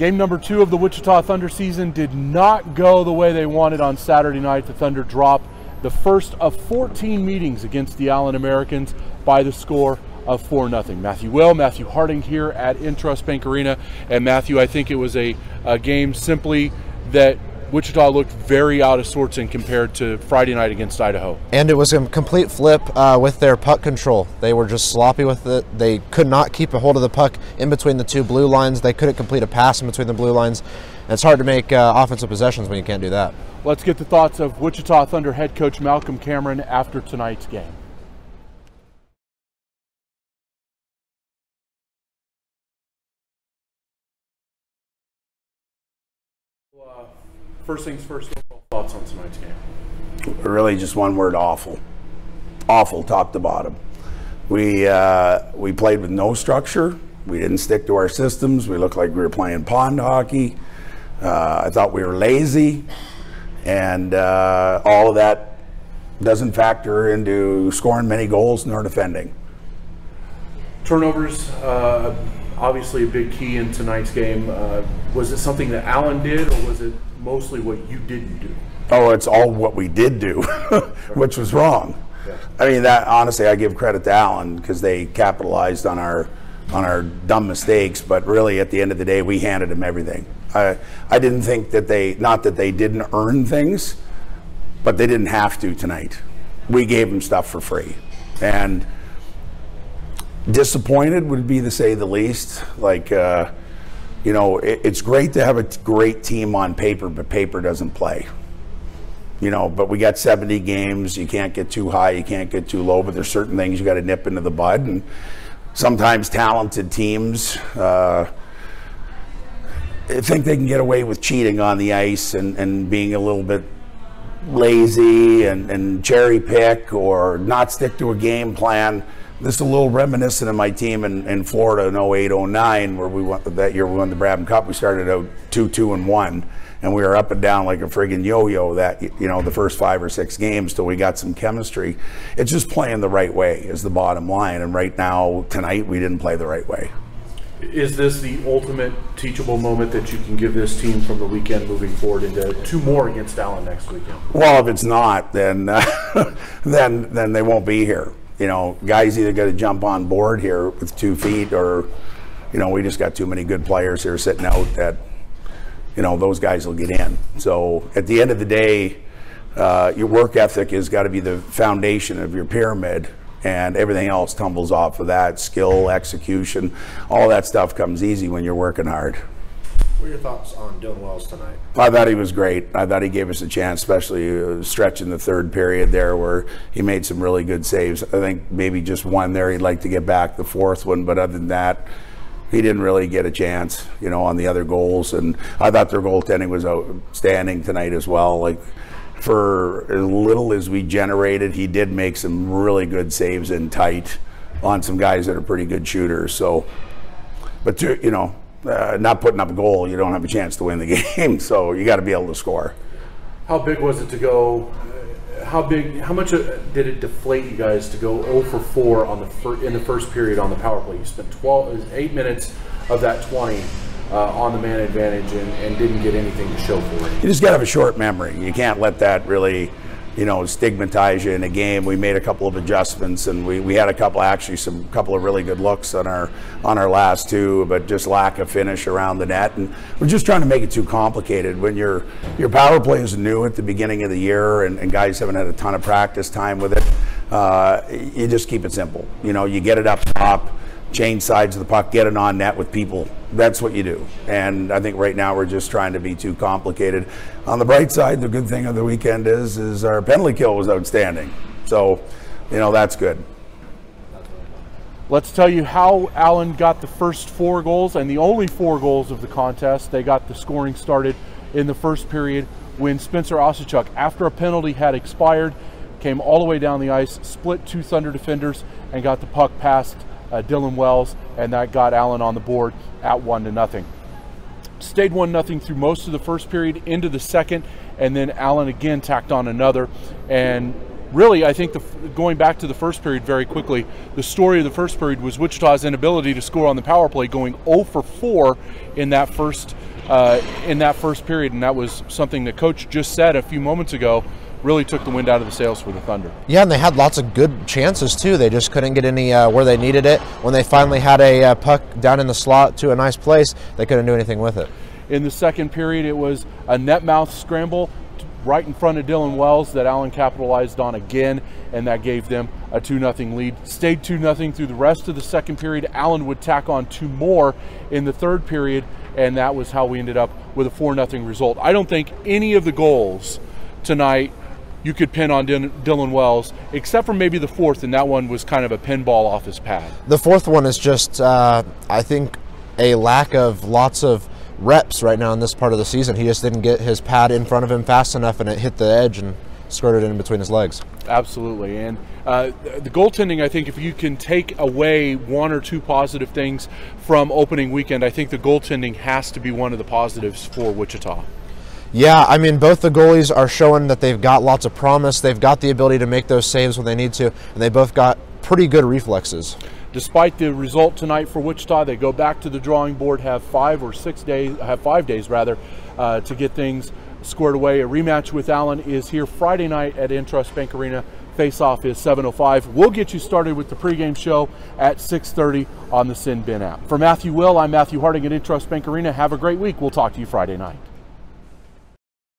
Game number 2 of the Wichita Thunder season did not go the way they wanted on Saturday night. The Thunder dropped the first of 14 meetings against the Allen Americans by the score of 4-0. Matthew Will, Matthew Harding here at Intrust Bank Arena. And Matthew, I think it was a game simply that Wichita looked very out of sorts in compared to Friday night against Idaho. And it was a complete flip with their puck control. They were just sloppy with it. They could not keep a hold of the puck in between the two blue lines. They couldn't complete a pass in between the blue lines. And it's hard to make offensive possessions when you can't do that. Let's get the thoughts of Wichita Thunder head coach Malcolm Cameron after tonight's game. First things first, thoughts on tonight's game? Really just one word, awful. Awful top to bottom. We played with no structure. We didn't stick to our systems. We looked like we were playing pond hockey. I thought we were lazy. And all of that doesn't factor into scoring many goals nor defending. Turnovers. Obviously a big key in tonight's game. Was it something that Allen did, or was it mostly what you didn't do? Oh, it's all what we did do, which was wrong. Yeah. I mean, that honestly, I give credit to Allen because they capitalized on our dumb mistakes. But really, at the end of the day, we handed them everything. I didn't think that they didn't earn things, but they didn't have to tonight. We gave them stuff for free, and disappointed would be to say the least. Like, you know, it's great to have a great team on paper, but paper doesn't play. You know, but we got 70 games. You can't get too high, you can't get too low, but there's certain things you got to nip into the bud. And sometimes talented teams think they can get away with cheating on the ice and being a little bit lazy and cherry pick or not stick to a game plan. This is a little reminiscent of my team in Florida in 08-09, where we won, that year we won the Brabham Cup. We started out 2-2-1, and we were up and down like a friggin' yo-yo that, you know, the first 5 or 6 games till we got some chemistry. It's just playing the right way is the bottom line, and right now, tonight, we didn't play the right way. Is this the ultimate teachable moment that you can give this team from the weekend moving forward into 2 more against Allen next weekend? Well, if it's not, then then they won't be here. You know, guys either got to jump on board here with 2 feet, or, you know, we just got too many good players here sitting out that, you know, those guys will get in. So at the end of the day, your work ethic has got to be the foundation of your pyramid, and everything else tumbles off of that. Skill, execution, all that stuff comes easy when you're working hard. What are your thoughts on Dylan Wells tonight? I thought he was great. I thought he gave us a chance, especially stretching the third period there where he made some really good saves. I think maybe just one there he'd like to get back, the fourth one, but other than that, he didn't really get a chance, you know, on the other goals. And I thought their goaltending was outstanding tonight as well. Like, for as little as we generated, he did make some really good saves in tight on some guys that are pretty good shooters. So, but to, you know, not putting up a goal, you don't have a chance to win the game, so you got to be able to score. How big was it to go, how much did it deflate you guys to go 0-for-4 on in the first period on the power play? You spent 8 minutes of that 20 on the man advantage and didn't get anything to show for it. You just got to have a short memory. You can't let that really, you know, stigmatize you in a game. We made a couple of adjustments, and we had a couple, actually some couple of really good looks on our last 2, but just lack of finish around the net. And we're just trying to make it too complicated when your power play is new at the beginning of the year, and guys haven't had a ton of practice time with it. You just keep it simple. You know, you get it up top, change sides of the puck, get it on net with people. That's what you do. And I think right now we're just trying to be too complicated. On the bright side, the good thing of the weekend is our penalty kill was outstanding. So, you know, that's good. Let's tell you how Allen got the first 4 goals and the only 4 goals of the contest. They got the scoring started in the first period when Spencer Osachuk, after a penalty had expired, came all the way down the ice, split 2 Thunder defenders, and got the puck past Dylan Wells, and that got Allen on the board at 1-0. Stayed 1-0 through most of the first period into the second, and then Allen again tacked on another, and really, I think, going back to the first period very quickly, the story of the first period was Wichita's inability to score on the power play, going 0 for 4 in that first period, and that was something that Coach just said a few moments ago. Really took the wind out of the sails for the Thunder. Yeah, and they had lots of good chances too. They just couldn't get any where they needed it. When they finally had a puck down in the slot to a nice place, they couldn't do anything with it. In the second period, it was a net mouth scramble right in front of Dylan Wells that Allen capitalized on again, and that gave them a 2-0 lead. Stayed 2-0 through the rest of the second period. Allen would tack on two more in the third period, and that was how we ended up with a 4-0 result. I don't think any of the goals tonight you could pin on Dylan Wells, except for maybe the fourth, and that one was kind of a pinball off his pad. The fourth one is just, I think, a lack of lots of reps right now in this part of the season. He just didn't get his pad in front of him fast enough, and it hit the edge and skirted in between his legs. Absolutely, and the goaltending, I think, if you can take away one or two positive things from opening weekend, I think the goaltending has to be one of the positives for Wichita. Yeah, I mean, both the goalies are showing that they've got lots of promise. They've got the ability to make those saves when they need to, and they both got pretty good reflexes. Despite the result tonight for Wichita, they go back to the drawing board, have 5 days to get things squared away. A rematch with Allen is here Friday night at Intrust Bank Arena. Face-off is 7:05. We'll get you started with the pregame show at 6:30 on the Sin Bin app. For Matthew Will, I'm Matthew Harding at Intrust Bank Arena. Have a great week. We'll talk to you Friday night.